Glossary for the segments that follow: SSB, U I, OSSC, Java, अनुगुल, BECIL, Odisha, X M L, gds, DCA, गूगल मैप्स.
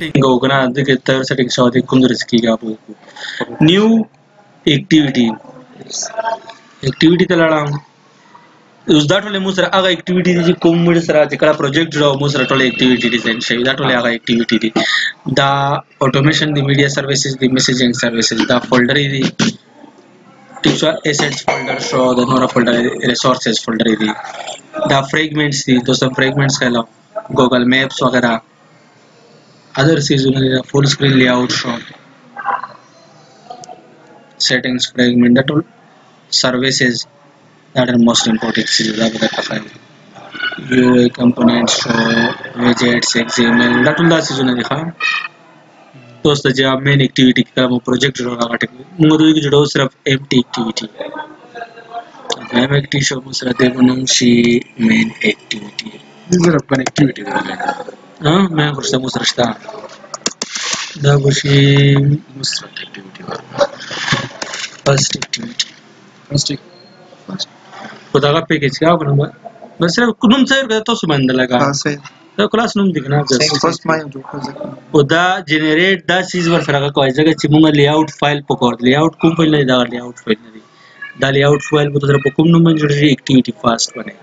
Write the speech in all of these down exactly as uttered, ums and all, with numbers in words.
setting होगा ना तर सेटिंग्स आप लोगों न्यू एक्टिविटी एक्टिविटी तलाड़ा उस दाट वाले मुझे आगा एक्टिविटी जी कम मुझे सरा जिकड़ा प्रोजेक्ट रहा मुझे रटोल एक्टिविटी डिजाइन शेव दाट वाले आगा एक्टिविटी दी दा ऑटोमेशन दी मीडिया सर्विसेज दी मैसेजिंग सर्विसेज दा फोल्डर ही दी टिप्स वाले एसेट्स फोल्डर शो दा नोरा फोल्डर रिसोर्सेज फोल्डर ही दी दा फ्रेगमेंट्स दी तो सब फ्रेगमेंट्स का लो गूगल मैप्स वगैरह other seasonal full screen layout शो सेटिंग्स फ्रेगमेंट दाट वाले services that are most important things that we have found U I components show widgets X M L that all that is you know देखा दोस्त जब आप main activity का वो project जोड़ा लगा टेक मुझे तो ये जोड़ा सिर्फ एम्प्टी एक्टिविटी एम एक्टिविटी शो मुझे रहते हैं बनाऊं शी मेन एक्टिविटी ये जरा अपन एक्टिविटी देखेंगे हाँ मैं कुछ तो मुझे रचता दा कुछ ये मुझे एक्टिविटी फर्स्ट एक्टिविटी फर्स्ट खुदा का पैकेज क्या बनूंगा मैं सिर्फ कुनम से करता सुबंध लगा हाँ सही तो क्लास नूम दिखना जस्ट फर्स्ट माय जो खुदा जनरेट दा चीज वर फरक कोई जगह चिमुंगा लेआउट फाइल पकड़ लेआउट कुम फाइल नहीं दा लेआउट फाइल नहीं दा लेआउट फाइल को तरफ कुम नूम में जुड़ी एक्टिविटी फास्ट बने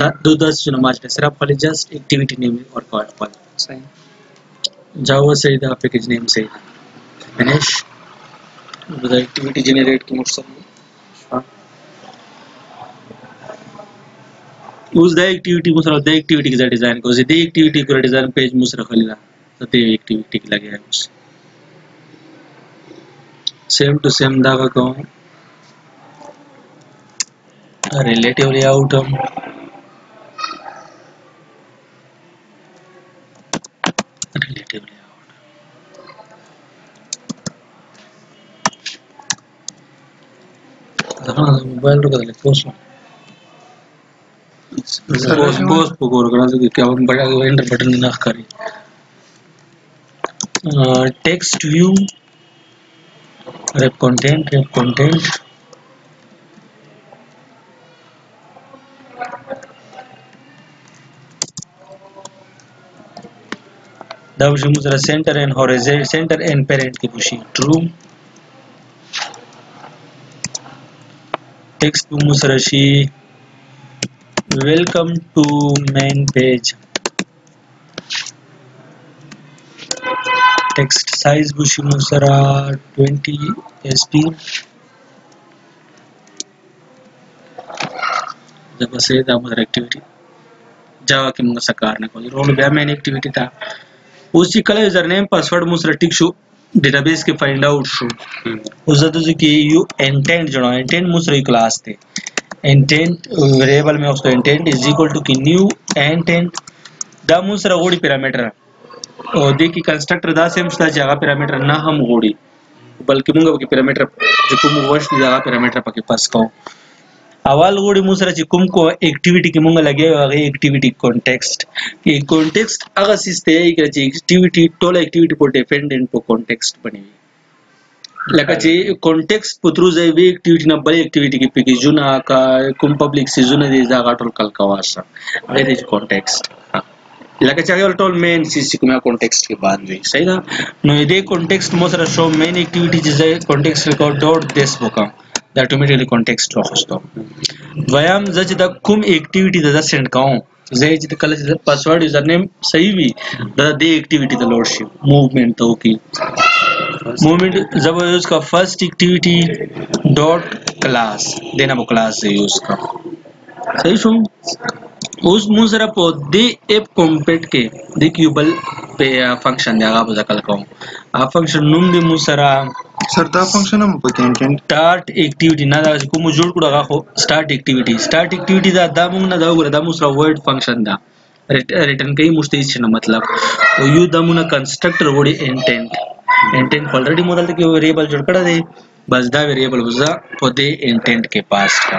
दा दो दस जो नमाज में सिर्फ खाली जस्ट एक्टिविटी नेम और कॉल पर सही जावा सही दा पैकेज नेम सही फिनिश दा एक्टिविटी जनरेट की मुश्किल उस दा एक्टिविटी मुसरा दा एक्टिविटी के डिजाइन को दी एक्टिविटी को डिजाइन पेज मुसरा खलीला तो दी एक्टिविटी के लगे है उस सेम टू सेम दा का को रिलेटिव लेआउट हम रिलेटिव लेआउट हां मोबाइल को ले पोस्ट बोस बोस पकोर करा तो क्या हम बड़ा एंटर बटन ना करी text view wrap content wrap content दब जो मुझे center and horizontal centre and parent की खुशी ट्रू टेक्स्ट व्यू मुझे रशी welcome to main page text size बुशी मुसरा ट्वेंटी एसपी जब से था मुझे एक्टिविटी जावा के मुझे सकार ने कोई रोल बया मेन एक्टिविटी था उसी कल यूजर नेम पासवर्ड मुसरा टिक शो डेटाबेस के फाइंड आउट शो उस तो जो कि यू इंटेंट जो इंटेंट मुसरा क्लास थे इंटेंट वेरिएबल में उसको इंटेंट इज इक्वल टू की न्यू इंटेंट दा मुसरा गोडी पैरामीटर और देखिए कंस्ट्रक्टर दा सेम सा जगह पैरामीटर ना हम गोडी बल्कि मुंगा के पैरामीटर जो कुम वर्ष की जगह पैरामीटर पके पास को अवल गोडी मुसरा जी कुम को एक्टिविटी की मुंगा लगे और एक्टिविटी कॉन्टेक्स्ट ये कॉन्टेक्स्ट अगर सिस्ते है कि एक्टिविटी टोल एक्टिविटी को डिपेंडेंट को कॉन्टेक्स्ट बनी लगा जी कॉन्टेक्स्ट पुत्रु जे भी एक्टिविटी ना बड़ी एक्टिविटी की पिकी जुना का कुम पब्लिक सीजन दे जागा टोल कल का वासा देयर इज कॉन्टेक्स्ट लगा चाहिए टोल मेन सीसी को में कॉन्टेक्स्ट के बाद में सही ना नो ये कॉन्टेक्स्ट मोसरा शो मेन एक्टिविटी जे कॉन्टेक्स्ट रिकॉर्ड डॉट दिस बुका द ऑटोमेटिकली कॉन्टेक्स्ट रखस्तो व्यायाम जज द कुम एक्टिविटी द सेंड काऊ जे जे कल पासवर्ड यूजर नेम सही भी द दे एक्टिविटी द लोड शिप मूवमेंट तो की मूवमेंट जब यूज का फर्स्ट एक्टिविटी डॉट क्लास देना वो क्लास से यूज का सही शो उस मुसरा पो दे एप कंपेट के दे क्यूबल पे फंक्शन देगा बुझा कल कहूं आ फंक्शन नुम दे मुसरा सरदा फंक्शन हम पते इंटेंट स्टार्ट एक्टिविटी ना दा को मु जोड़ को लगा हो स्टार्ट एक्टिविटी स्टार्ट एक्टिविटी दा दा मुंग ना दाऊ दा मुसरा वर्ड फंक्शन दा रिटर्न कई मुस्ते छ मतलब यू दा मुना कंस्ट्रक्टर वडी इंटेंट इंटेंट ऑलरेडी मॉडल के वेरिएबल जोड़कड़ा दे बस दा वेरिएबल बुझा पदे इंटेंट के पास का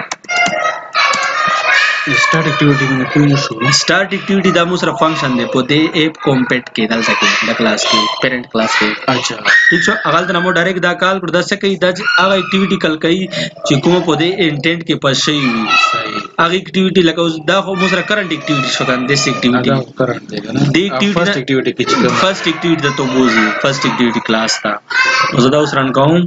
स्टार्ट एक्टिविटी में कोई इशू स्टार्ट एक्टिविटी दा मुसरा फंक्शन दे पदे एप कंपेट के दल सके द क्लास के पेरेंट क्लास के अच्छा ठीक छ अगल तना मो डायरेक्ट दा काल कर दस कई द एक्टिविटी कल कई चिको पदे इंटेंट के पास सही सही आगे एक्टिविटी लगा उस दाखो मुसरा करंट एक्टिविटी शकान दिस एक्टिविटी आगा करंट देगा ना दी एक्टिविटी फर्स्ट एक्टिविटी किच फर्स्ट एक्टिविटी द तो बोजी फर्स्ट एक्टिविटी क्लास था उजदा उस रन कहूं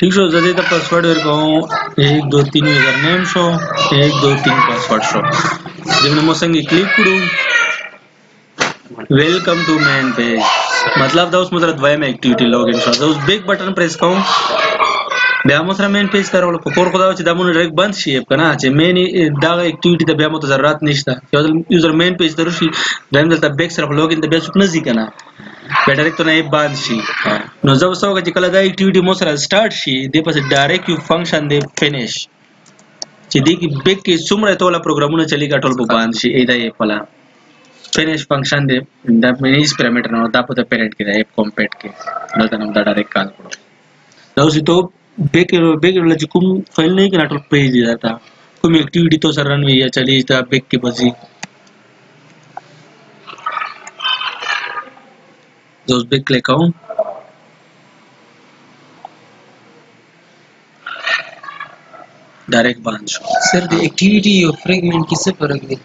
ठीक शो जदे त पासवर्ड वर कहूं एक दो तीन यूजर नेम शो एक दो तीन पासवर्ड शो जब मैं संगे क्लिक करूं वेलकम टू मेन पेज मतलब दा उस मुद्रा द्वय में एक्टिविटी लॉगिन शो उस बिग बटन प्रेस कहूं ब्या मुद्रा मेन पेज करा वाला कोर खुदा च दमन डायरेक्ट बंद शी एप कना च मेन दा एक्टिविटी त ब्या मत जरूरत नष्टा यूजर मेन पेज दरुशी देन द बैक सिर्फ लॉगिन द बेसुक नजी कना डायरेक्ट तो नहीं बांध शी नो जब सोगा जे कला दा एक्टिविटी मोसरा स्टार्ट शी दे पास डायरेक्ट यू फंक्शन दे फिनिश जे दी की बेक के सुमरे तोला प्रोग्राम न चली काटोल ब बांध शी एदा ए पला फिनिश फंक्शन दे द मेनिस पैरामीटर न दा पता पेरेंट के दा ए कंपेट के न दा न दा डायरेक्ट कॉल करो तो सी तो बेक बेक ल जुकुम फाइल नहीं के नाटोल पेज दे जाता कुम एक्टिविटी तो सर रन हुई चली दा बेक के बजी उस पे क्लिक करूं डायरेक्ट बांध शो सर द एक्टिविटी और फ्रेगमेंट किससे फर्क है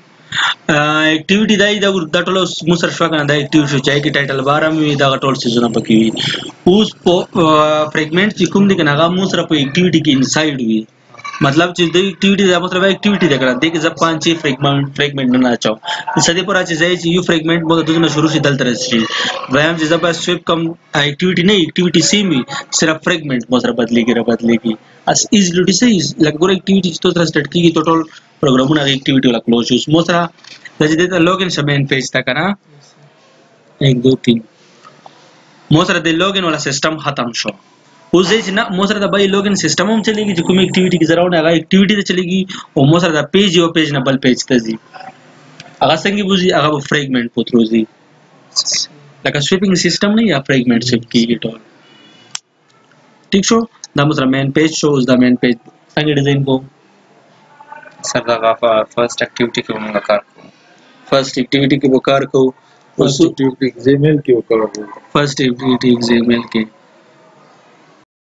एक्टिविटी दाई दा दटोल मुसर शवाकना दा एक्टिविटी चाहे की टाइटल बारह में दा टोल से जोना बकी उस फ्रेगमेंट की कुम दिखना गा मुसर पे एक्टिविटी के इनसाइड हुई मतलब जे एक्टिविटी दा मतलब एक्टिविटी दा करा देख जब पांच छह फ्रेगमेंट फ्रेगमेंट ना चाहो सदे पर आज जाए यू फ्रेगमेंट मत दूसरा शुरू से दल तरह से व्यायाम जे जब स्वीप कम एक्टिविटी नहीं एक्टिविटी सेम ही सिर्फ फ्रेगमेंट मत बदलेगी बदलेगी अस इज लुटी से लगभग एक्टिविटी तो तरह स्टार्ट की टोटल प्रोग्राम ना एक्टिविटी वाला क्लोज यूज मोसरा जैसे देता लॉगिन मेन पेज तक ना एक दो तीन मोसरा दे लॉगिन वाला सिस्टम खत्म शो उसे ना मोसरा दा भाई लॉगिन सिस्टम हम चलेगी जो कोई एक्टिविटी की जरूरत है एक्टिविटी से चलेगी और मोसरा दा पेज यो पेज ना बल पेज तजी अगर संगी बुझी अगर फ्रेगमेंट पोथरोजी लगा स्वीपिंग सिस्टम नहीं या फ्रेगमेंट से की इट ऑल ठीक शो दा मोसरा मेन पेज शो उस दा मेन पेज संगी डिजाइन को सर दा फर्स्ट एक्टिविटी के उनका कार फर्स्ट एक्टिविटी के वो कार को फर्स्ट एक्टिविटी एग्जामिनल के वो कार फर्स्ट एक्टिविटी एग्जामिनल के